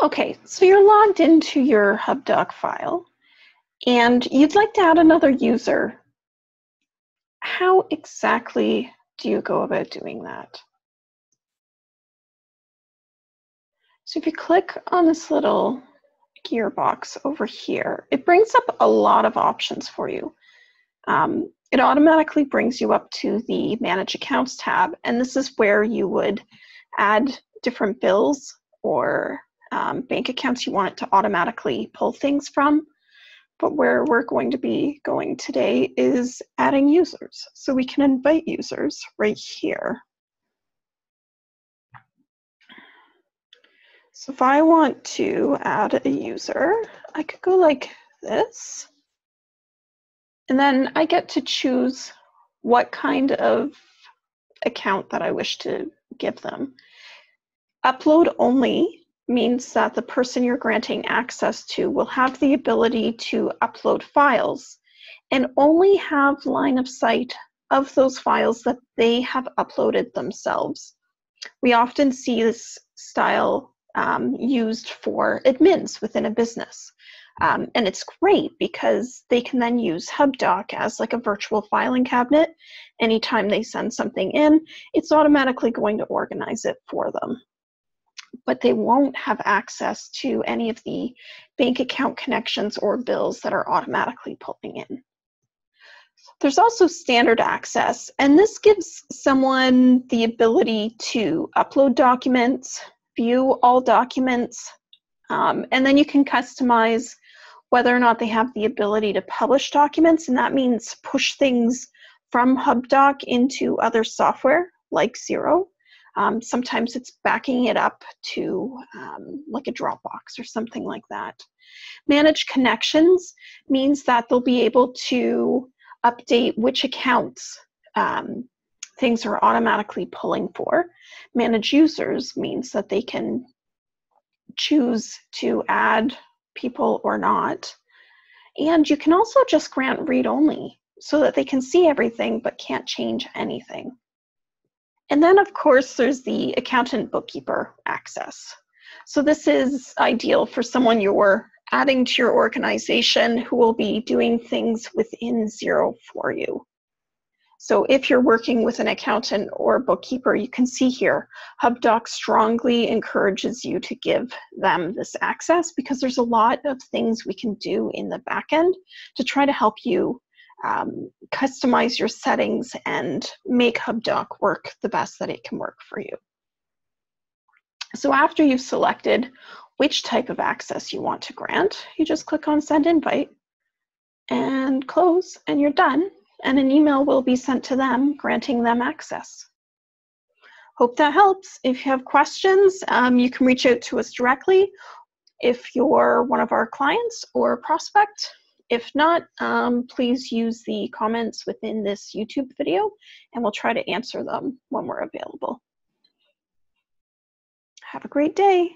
Okay, so you're logged into your HubDoc file and you'd like to add another user. How exactly do you go about doing that? So if you click on this little gear box over here, it brings up a lot of options for you. It automatically brings you up to the Manage Accounts tab, and this is where you would add different bills or bank accounts you want it to automatically pull things from. But where we're going to be going today is adding users. So we can invite users right here. So if I want to add a user, I could go like this. And then I get to choose what kind of account that I wish to give them. Upload only means that the person you're granting access to will have the ability to upload files and only have line of sight of those files that they have uploaded themselves. We often see this style used for admins within a business. And it's great because they can then use HubDoc as like a virtual filing cabinet. Anytime they send something in, it's automatically going to organize it for them. But they won't have access to any of the bank account connections or bills that are automatically pulling in. There's also standard access, and this gives someone the ability to upload documents, view all documents, and then you can customize whether or not they have the ability to publish documents, and that means push things from HubDoc into other software like Xero. Sometimes it's backing it up to like a Dropbox or something like that. Manage connections means that they'll be able to update which accounts things are automatically pulling for. Manage users means that they can choose to add people or not. And you can also just grant read-only so that they can see everything but can't change anything. And then, of course, there's the accountant bookkeeper access. So this is ideal for someone you're adding to your organization who will be doing things within Xero for you. So if you're working with an accountant or bookkeeper, you can see here, HubDoc strongly encourages you to give them this access because there's a lot of things we can do in the back end to try to help you customize your settings and make HubDoc work the best that it can work for you. So after you've selected which type of access you want to grant, you just click on Send Invite and close, and you're done. And an email will be sent to them granting them access. Hope that helps. If you have questions, you can reach out to us directly if you're one of our clients or prospect. If not, please use the comments within this YouTube video, and we'll try to answer them when we're available. Have a great day.